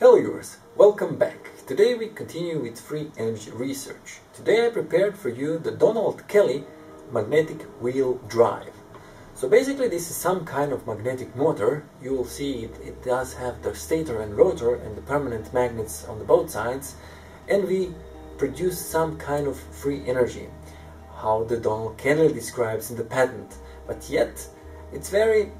Hello viewers, welcome back. Today we continue with free energy research. Today I prepared for you the Donald Kelly magnetic wheel drive. So basically this is some kind of magnetic motor. You will see it does have the stator and rotor and the permanent magnets on the both sides, and we produce some kind of free energy, how the Donald Kelly describes in the patent. But yet it's very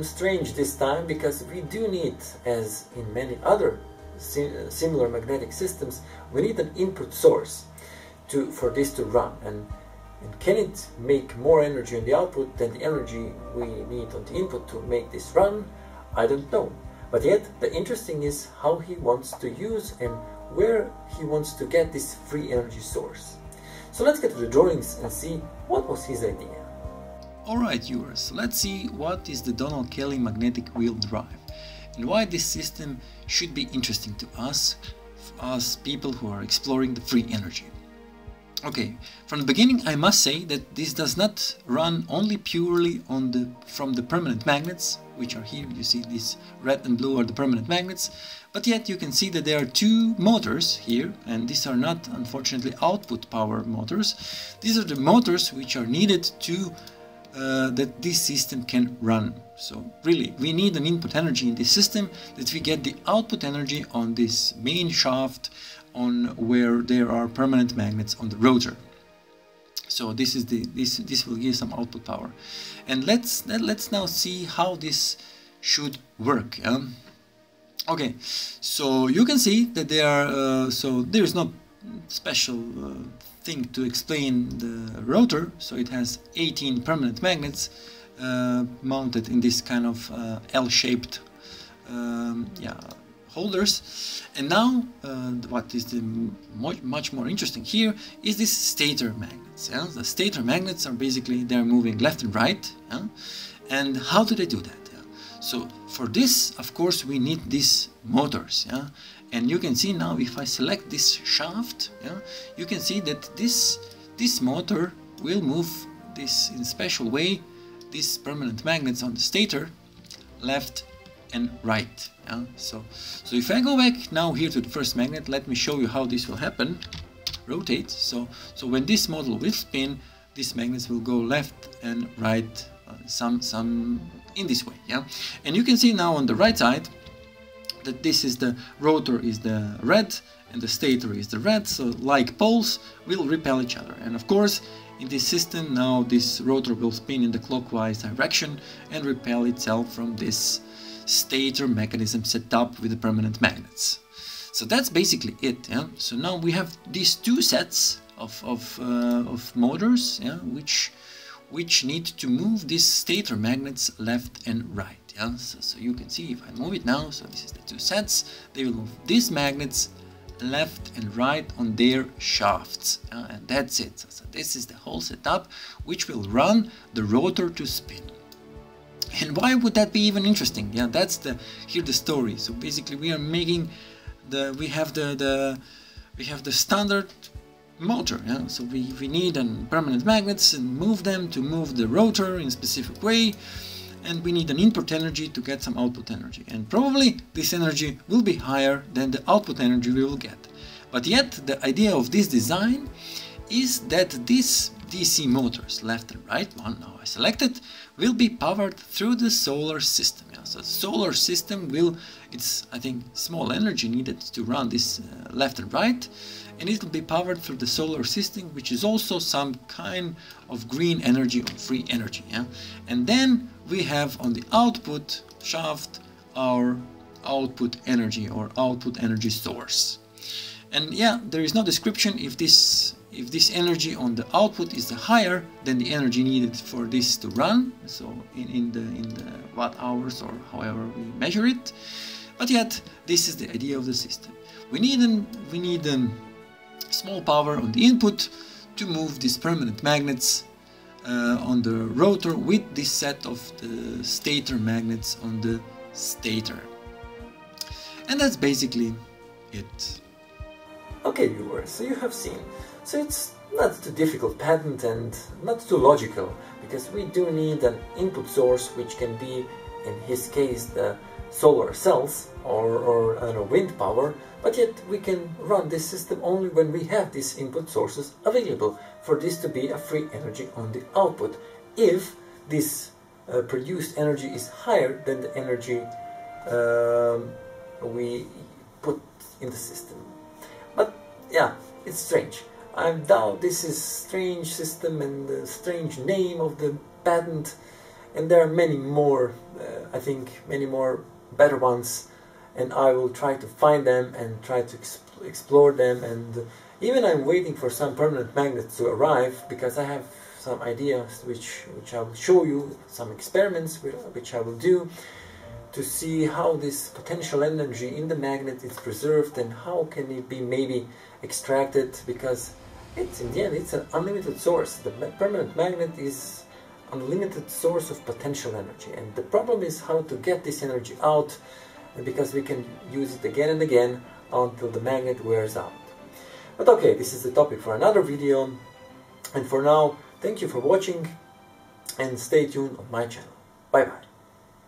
strange this time, because we do need, as in many other similar magnetic systems, we need an input source for this to run, and can it make more energy on the output than the energy we need on the input to make this run? I don't know. But yet the interesting is how he wants to use and where he wants to get this free energy source. So let's get to the drawings and see what was his idea. Alright viewers, let's see what is the Donald Kelly magnetic wheel drive and why this system should be interesting to us, people who are exploring the free energy. Okay, from the beginning I must say that this does not run only purely on from the permanent magnets, which are here. You see these red and blue are the permanent magnets, but yet you can see that there are two motors here, and these are not unfortunately output power motors. These are the motors which are needed to that this system can run. So really we need an input energy in this system that we get the output energy on this main shaft, on where there are permanent magnets on the rotor. So this is this will give some output power, and let's now see how this should work. Okay, so you can see that there are so there is no special thing to explain the rotor. So it has 18 permanent magnets mounted in this kind of L-shaped holders. And now what is the much more interesting here is this stator magnets. Yeah? The stator magnets are basically, they're moving left and right. Yeah? And how do they do that? So for this, of course, we need these motors, yeah. And you can see now, if I select this shaft, yeah, you can see that this motor will move this in special way, these permanent magnets on the stator, left and right. Yeah? So if I go back now here to the first magnet, let me show you how this will happen. Rotate. So when this motor will spin, these magnets will go left and right. Some in this way, yeah. And you can see now on the right side that this is the rotor is the red and the stator is the red, so like poles will repel each other. And of course in this system now this rotor will spin in the clockwise direction and repel itself from this stator mechanism set up with the permanent magnets. So that's basically it, yeah. So now we have these two sets of motors, yeah, which need to move these stator magnets left and right. Yeah? So you can see if I move it now, so this is the two sets, they will move these magnets left and right on their shafts. Yeah? And that's it. So this is the whole setup which will run the rotor to spin. And why would that be even interesting? Yeah, that's the story. So basically we are making we have the standard motor, yeah? So we need permanent magnets and move them to move the rotor in a specific way, and we need an input energy to get some output energy, and probably this energy will be higher than the output energy we will get. But yet the idea of this design is that these DC motors, left and right, one now I selected, will be powered through the solar system. Yeah? So the solar system it's I think small energy needed to run this left and right, and it will be powered through the solar system, which is also some kind of green energy or free energy. Yeah? And then we have on the output shaft our output energy or output energy source. And yeah, there is no description if this energy on the output is higher than the energy needed for this to run, so in the watt hours or however we measure it. But yet this is the idea of the system. We need small power on the input to move these permanent magnets on the rotor with this set of the stator magnets on the stator. And that's basically it. Okay viewers, so you have seen. So it's not too difficult patent and not too logical, because we do need an input source which can be, in his case, the solar cells or I don't know, wind power, but yet we can run this system only when we have these input sources available for this to be a free energy on the output, if this produced energy is higher than the energy we put in the system. But yeah, it's strange. I doubt this is strange system and the strange name of the patent, and there are many more, I think, many more better ones, and I will try to find them and try to explore them. And even I'm waiting for some permanent magnets to arrive, because I have some ideas which I will show you, some experiments which I will do to see how this potential energy in the magnet is preserved and how can it be maybe extracted, because it's, in the end, it's an unlimited source. The permanent magnet is unlimited source of potential energy, and the problem is how to get this energy out, because we can use it again and again until the magnet wears out. But okay, this is the topic for another video, and for now, thank you for watching and stay tuned on my channel. Bye bye.